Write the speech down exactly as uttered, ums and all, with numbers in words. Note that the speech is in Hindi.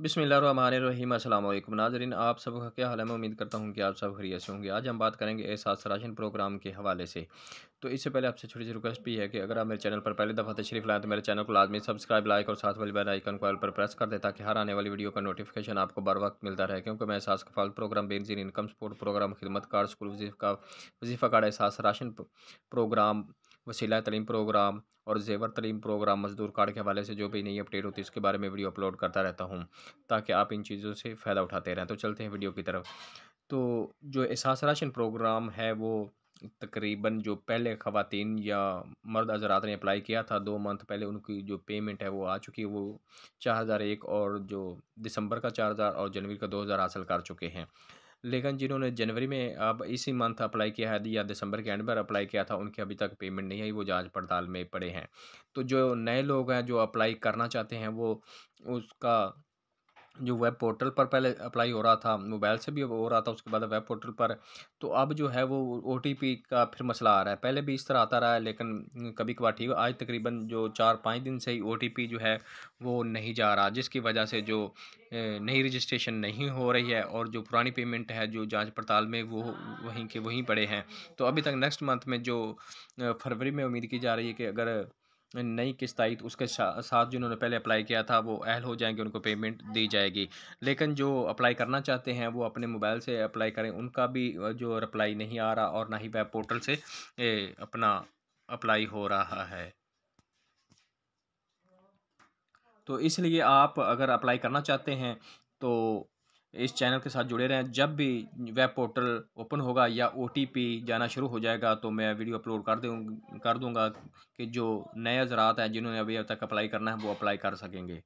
बिस्मिल्लाहिर्रहमानिर्रहीम। अस्सलाम वालेकुम नाजरीन, आप सब का क्या हाल है। मैं उम्मीद करता हूँ कि आप सब खैरियत से होंगे। आज हम बात करेंगे एहसास राशन प्रोग्राम के हवाले से। तो इससे पहले आपसे छोटी सी रिक्वेस्ट भी है कि अगर आप मेरे चैनल पर पहली दफ़ा तशरीफ़ लाएँ तो मेरे चैनल को लाजमी सब्सक्राइब, लाइक और साथ वाली बेल आइकन को ऑल पर प्रेस कर दें ताकि हर आने वाली वीडियो का नोटिफिकेशन आपको बर वक्त मिलता रहे, क्योंकि मैं एहसास का programme, Benazir income support programme, खिदमत कार्ड, स्कूल वजीफा कार्ड, एहसास राशन प्रोग्राम, वसीला तरीन प्रोग्राम और ज़ेवर तरीन प्रोग्राम, मजदूर कार्ड के हवाले से जो भी नई अपडेट होती है इसके बारे में वीडियो अपलोड करता रहता हूं ताकि आप इन चीज़ों से फ़ायदा उठाते रहें। तो चलते हैं वीडियो की तरफ। तो जो एहसास राशन प्रोग्राम है वो तकरीबन जो पहले ख़वातीन या मर्द हज़रात ने अप्लाई किया था दो मंथ पहले, उनकी जो पेमेंट है वो आ चुकी है। वो चार हज़ार एक और जो दिसंबर का चार हज़ार और जनवरी का दो हज़ार हासिल कर चुके हैं। लेकिन जिन्होंने जनवरी में अब इसी मंथ अप्लाई किया है या दिसंबर के एंड पर अप्लाई किया था उनके अभी तक पेमेंट नहीं आई, वो जांच पड़ताल में पड़े हैं। तो जो नए लोग हैं जो अप्लाई करना चाहते हैं वो उसका जो वेब पोर्टल पर पहले अप्लाई हो रहा था, मोबाइल से भी हो रहा था, उसके बाद वेब पोर्टल पर, तो अब जो है वो ओ टी पी का फिर मसला आ रहा है। पहले भी इस तरह आता रहा है लेकिन कभी कभार ठीक। आज तकरीबन जो चार पाँच दिन से ही ओ टी पी जो है वो नहीं जा रहा, जिसकी वजह से जो नई रजिस्ट्रेशन नहीं हो रही है और जो पुरानी पेमेंट है जो जांच पड़ताल में वो वहीं के वहीं पड़े हैं। तो अभी तक नेक्स्ट मंथ में जो फरवरी में उम्मीद की जा रही है कि अगर नई किस्त आई तो उसके साथ जिन्होंने पहले अप्लाई किया था वो अहल हो जाएंगे, उनको पेमेंट दी जाएगी। लेकिन जो अप्लाई करना चाहते हैं वो अपने मोबाइल से अप्लाई करें, उनका भी जो रिप्लाई नहीं आ रहा और ना ही वेब पोर्टल से ए, अपना अप्लाई हो रहा है। तो इसलिए आप अगर अप्लाई करना चाहते हैं तो इस चैनल के साथ जुड़े रहें। जब भी वेब पोर्टल ओपन होगा या ओटीपी जाना शुरू हो जाएगा तो मैं वीडियो अपलोड कर दूँ कर दूँगा कि जो नए हज़रात हैं जिन्होंने अभी अब तक अप्लाई करना है वो अप्लाई कर सकेंगे।